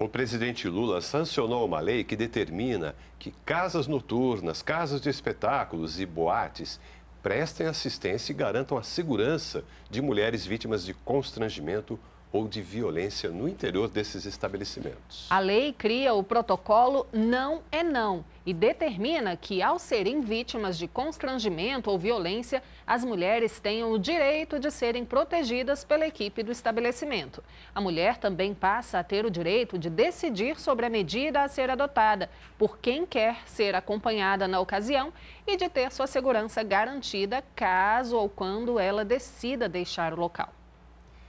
O presidente Lula sancionou uma lei que determina que casas noturnas, casas de espetáculos e boates prestem assistência e garantam a segurança de mulheres vítimas de constrangimento ou de violência no interior desses estabelecimentos. A lei cria o protocolo Não é Não e determina que, ao serem vítimas de constrangimento ou violência, as mulheres tenham o direito de serem protegidas pela equipe do estabelecimento. A mulher também passa a ter o direito de decidir sobre a medida a ser adotada por quem quer ser acompanhada na ocasião e de ter sua segurança garantida caso ou quando ela decida deixar o local.